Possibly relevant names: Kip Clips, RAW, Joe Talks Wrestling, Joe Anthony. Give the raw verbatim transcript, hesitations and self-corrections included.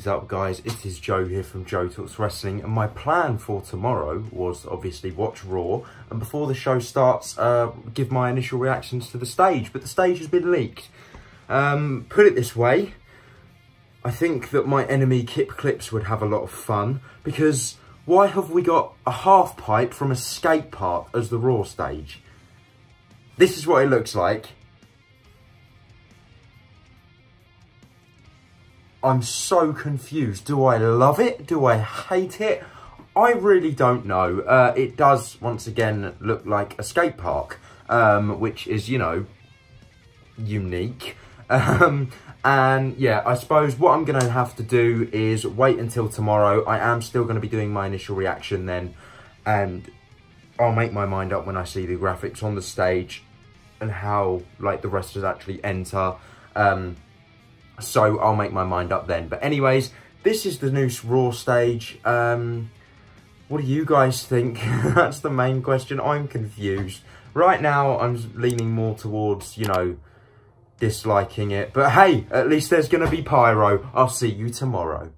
is up, guys? It is Joe here from Joe Talks Wrestling, and my plan for tomorrow was obviously watch Raw, and before the show starts, uh, give my initial reactions to the stage, but the stage has been leaked. Um, put it this way, I think that my enemy Kip Clips would have a lot of fun, because why have we got a half pipe from a skate park as the Raw stage? This is what it looks like. I'm so confused. Do I love it? Do I hate it? I really don't know. Uh, it does, once again, look like a skate park, um, which is, you know, unique. Um, and yeah, I suppose what I'm going to have to do is wait until tomorrow. I am still going to be doing my initial reaction then, and I'll make my mind up when I see the graphics on the stage and how, like, the wrestlers actually enter. Um... So I'll make my mind up then. But anyways, this is the new Raw stage. Um, what do you guys think? That's the main question. I'm confused. Right now, I'm leaning more towards, you know, disliking it. But hey, at least there's going to be pyro. I'll see you tomorrow.